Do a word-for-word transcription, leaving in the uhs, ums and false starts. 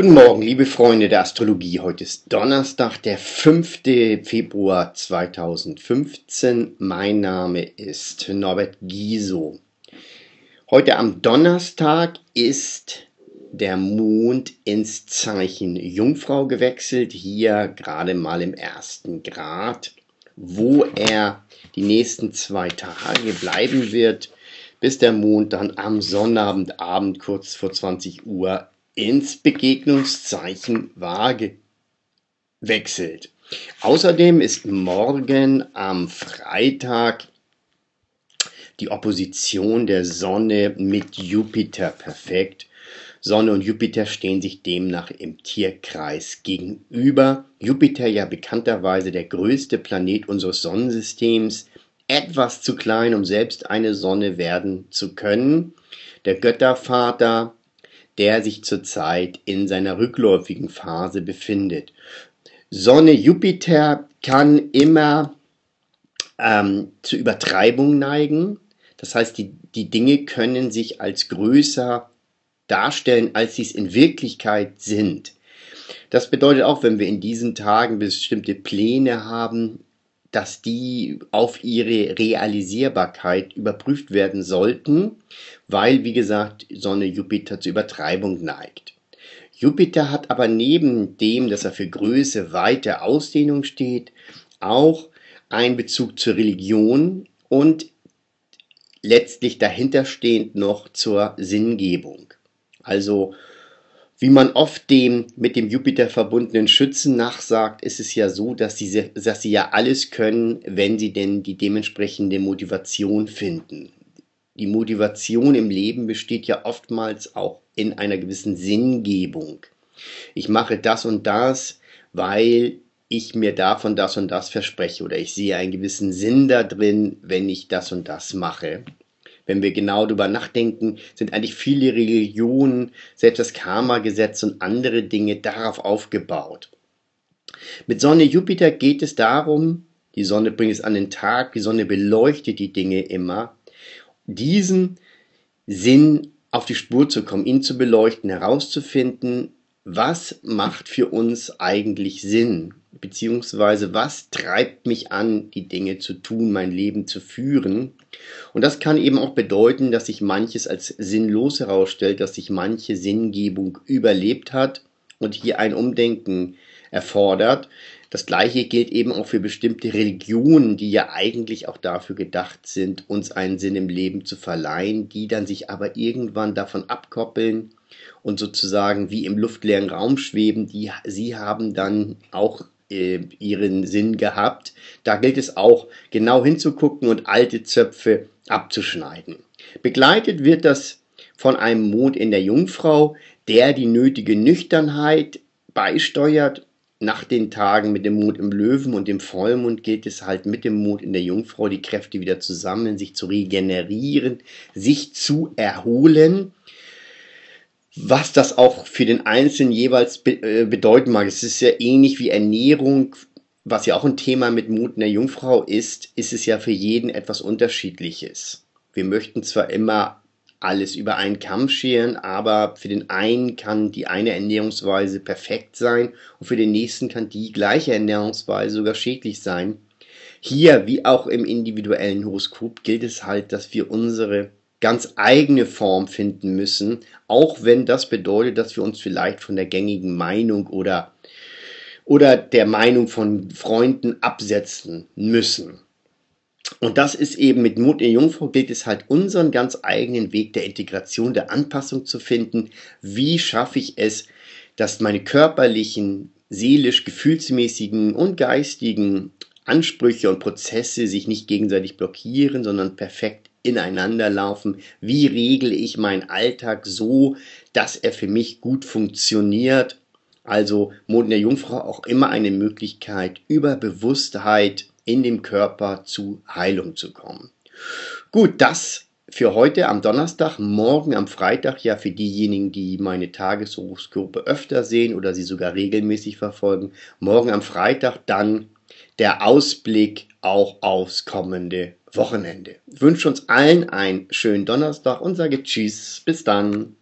Guten Morgen, liebe Freunde der Astrologie. Heute ist Donnerstag, der fünfte Februar zweitausendfünfzehn. Mein Name ist Norbert Giesow. Heute am Donnerstag ist der Mond ins Zeichen Jungfrau gewechselt, hier gerade mal im ersten Grad, wo er die nächsten zwei Tage bleiben wird, bis der Mond dann am Sonnabendabend kurz vor zwanzig Uhr ins Begegnungszeichen Waage wechselt. Außerdem ist morgen am Freitag die Opposition der Sonne mit Jupiter perfekt. Sonne und Jupiter stehen sich demnach im Tierkreis gegenüber. Jupiter, ja bekannterweise der größte Planet unseres Sonnensystems, etwas zu klein, um selbst eine Sonne werden zu können. Der Göttervater, der sich zurzeit in seiner rückläufigen Phase befindet. Sonne Jupiter kann immer ähm, zu Übertreibung neigen. Das heißt, die, die Dinge können sich als größer darstellen, als sie es in Wirklichkeit sind. Das bedeutet auch, wenn wir in diesen Tagen bestimmte Pläne haben, dass die auf ihre Realisierbarkeit überprüft werden sollten, weil, wie gesagt, Sonne Jupiter zur Übertreibung neigt. Jupiter hat aber neben dem, dass er für Größe, Weite, Ausdehnung steht, auch einen Bezug zur Religion und letztlich dahinterstehend noch zur Sinngebung. Also, wie man oft dem mit dem Jupiter verbundenen Schützen nachsagt, ist es ja so, dass sie, dass sie ja alles können, wenn sie denn die dementsprechende Motivation finden. Die Motivation im Leben besteht ja oftmals auch in einer gewissen Sinngebung. Ich mache das und das, weil ich mir davon das und das verspreche, oder ich sehe einen gewissen Sinn da drin, wenn ich das und das mache. Wenn wir genau darüber nachdenken, sind eigentlich viele Religionen, selbst das Karma-Gesetz und andere Dinge darauf aufgebaut. Mit Sonne Jupiter geht es darum, die Sonne bringt es an den Tag, die Sonne beleuchtet die Dinge immer, diesen Sinn auf die Spur zu kommen, ihn zu beleuchten, herauszufinden, was macht für uns eigentlich Sinn, beziehungsweise was treibt mich an, die Dinge zu tun, mein Leben zu führen. Und das kann eben auch bedeuten, dass sich manches als sinnlos herausstellt, dass sich manche Sinngebung überlebt hat und hier ein Umdenken erfordert. Das Gleiche gilt eben auch für bestimmte Religionen, die ja eigentlich auch dafür gedacht sind, uns einen Sinn im Leben zu verleihen, die dann sich aber irgendwann davon abkoppeln und sozusagen wie im luftleeren Raum schweben. Die, sie haben dann auch ihren Sinn gehabt. Da gilt es auch, genau hinzugucken und alte Zöpfe abzuschneiden. Begleitet wird das von einem Mond in der Jungfrau, der die nötige Nüchternheit beisteuert. Nach den Tagen mit dem Mond im Löwen und dem Vollmond gilt es halt mit dem Mond in der Jungfrau, die Kräfte wieder zu sammeln, sich zu regenerieren, sich zu erholen. Was das auch für den Einzelnen jeweils be äh, bedeuten mag, es ist ja ähnlich wie Ernährung, was ja auch ein Thema mit Mond in der Jungfrau ist, ist es ja für jeden etwas Unterschiedliches. Wir möchten zwar immer alles über einen Kamm scheren, aber für den einen kann die eine Ernährungsweise perfekt sein und für den nächsten kann die gleiche Ernährungsweise sogar schädlich sein. Hier, wie auch im individuellen Horoskop, gilt es halt, dass wir unsere ganz eigene Form finden müssen, auch wenn das bedeutet, dass wir uns vielleicht von der gängigen Meinung oder, oder der Meinung von Freunden absetzen müssen. Und das ist eben mit Mond in Jungfrau, gilt es halt, unseren ganz eigenen Weg der Integration, der Anpassung zu finden. Wie schaffe ich es, dass meine körperlichen, seelisch, gefühlsmäßigen und geistigen Ansprüche und Prozesse sich nicht gegenseitig blockieren, sondern perfekt ineinander laufen. Wie regle ich meinen Alltag so, dass er für mich gut funktioniert? Also Mond in der Jungfrau auch immer eine Möglichkeit, über Bewusstheit in dem Körper zu Heilung zu kommen. Gut, das für heute am Donnerstag, morgen am Freitag, ja für diejenigen, die meine Tageshoroskope öfter sehen oder sie sogar regelmäßig verfolgen, morgen am Freitag dann der Ausblick auch aufs kommende Wochenende. Ich wünsche uns allen einen schönen Donnerstag und sage Tschüss, bis dann.